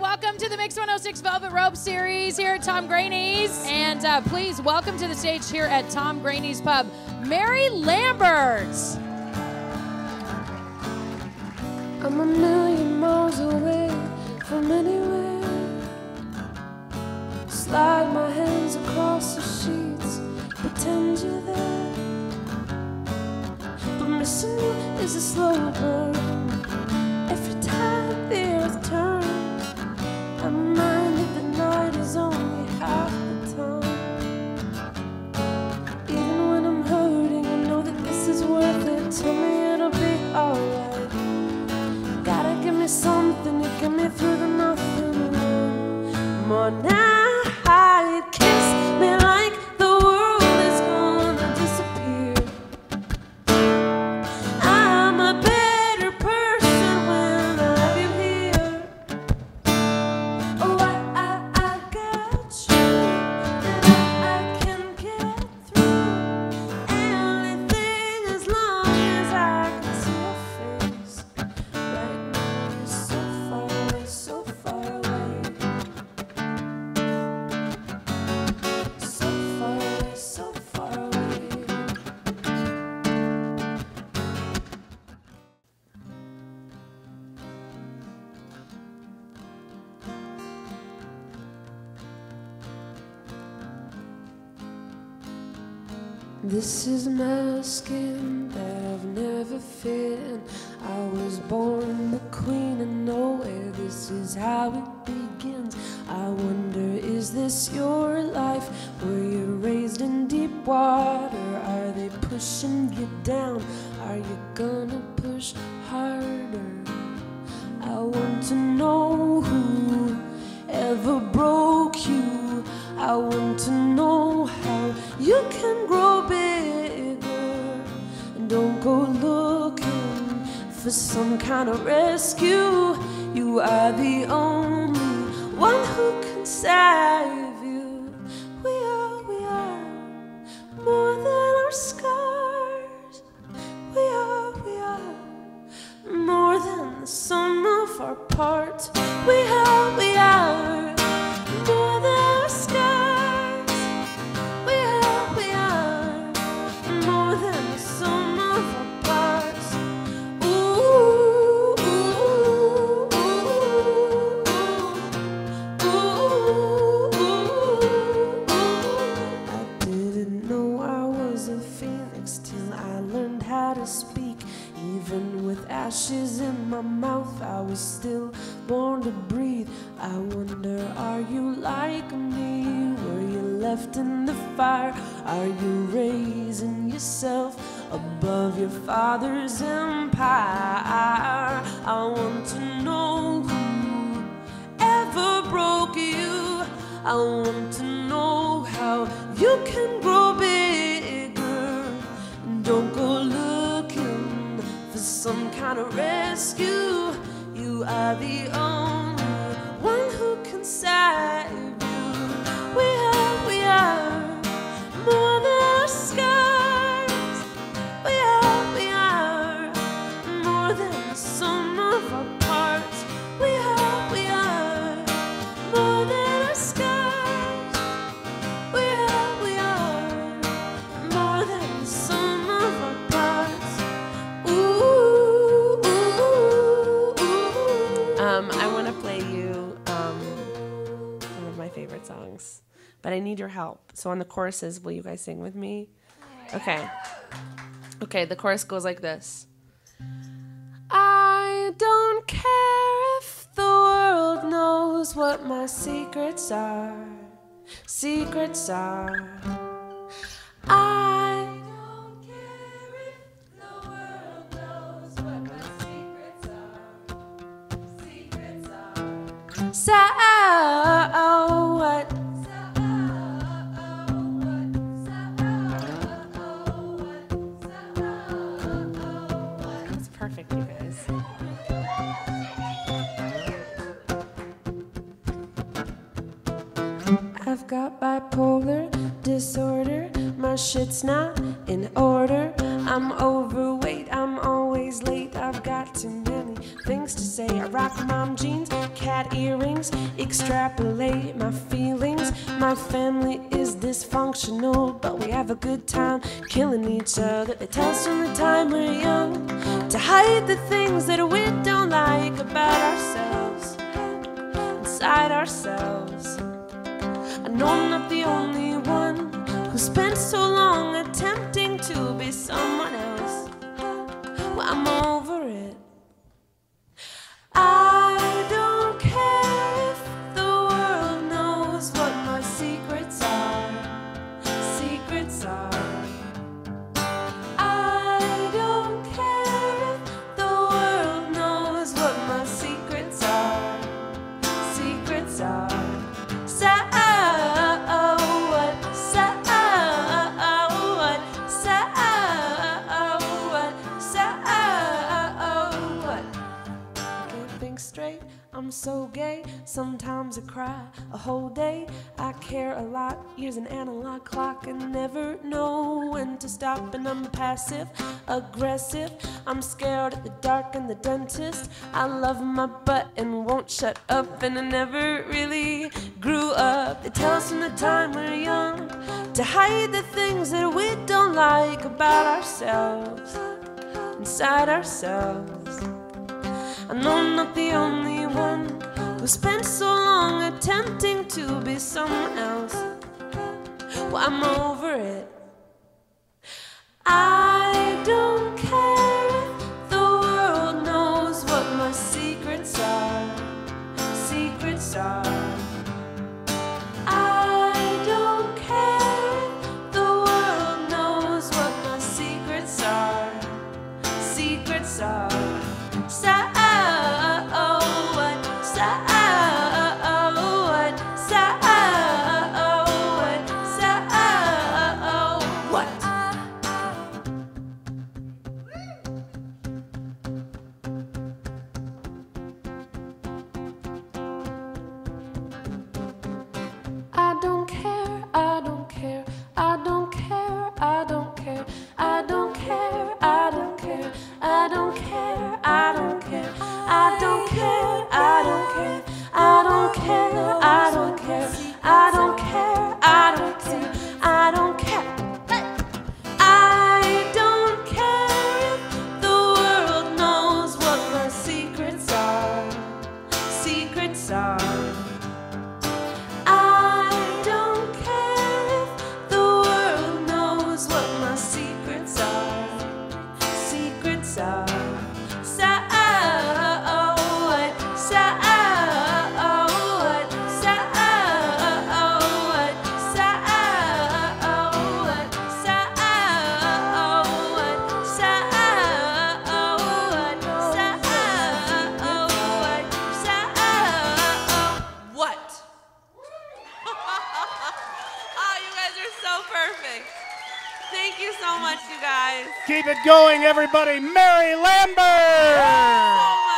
Welcome to the Mix 106 Velvet Rope Series here at Tom Grainey's. And please welcome to the stage here at Tom Grainey's Pub, Mary Lambert. I'm a million miles away from anywhere. Slide my hands across the sheets, pretend you're there. But missing you is a slow burn. Something to get me through the nothing. More now, I kiss me like the world is gonna disappear. I'm a better person when I have you here. Oh, I got you, and I can get through anything as long as I can see your face. This is my skin that I've never fit in. I was born the queen of nowhere. This is how it begins. I wonder, is this your life? Were you raised in deep water? Are they pushing you down? Are you gonna push harder? I want to know who ever broke you. I want to know how you can grow bigger. Don't go looking for some kind of rescue. You are the only one who can save you. We are more than our scars. We are more than the sum of our parts. We are more than our scars. Ashes in my mouth, I was still born to breathe. I wonder, are you like me? Were you left in the fire? Are you raising yourself above your father's empire? I want to know who ever broke you. I want to know how you can grow bigger. Don't go look some kind of rescue. You are the only one who can save you. We are more than our scars. We are more than the sum of our parts. We are more than our scars. We are more than the sum of our parts. I want to play you one of my favorite songs, but I need your help. So on the choruses, will you guys sing with me? Okay. Okay, the chorus goes like this. I don't care if the world knows what my secrets are. Secrets are. I don't care if the world knows what my secrets are. So what? That's perfect, you guys. I've got bipolar disorder. My shit's not in order. I'm overweight. I'm always late. I've got too many things to say. I rock mom jeans, cat earrings. feelings, extrapolate my feelings. My family is dysfunctional, but we have a good time killing each other. They tell us from the time we're young to hide the things that we don't like about ourselves, inside ourselves. I know I'm not the only one who spent so long attempting to be someone else. Well, I'm over it. I don't care if the world knows what my secrets are, secrets are. I don't care if the world knows what my secrets are, secrets are. Straight, I'm so gay. Sometimes I cry a whole day. I care a lot. Here's an analog clock. I never know when to stop, and I'm passive aggressive. I'm scared at the dark and the dentist. I love my butt and won't shut up, and I never really grew up. They tell us from the time we're young to hide the things that we don't like about ourselves, inside ourselves. I know I'm not the only one who spent so long attempting to be someone else. Well, I'm over it. I don't care if the world knows what my secrets are, secrets are. I don't care if the world knows what my secrets are, secrets are. Keep it going, everybody. Mary Lambert!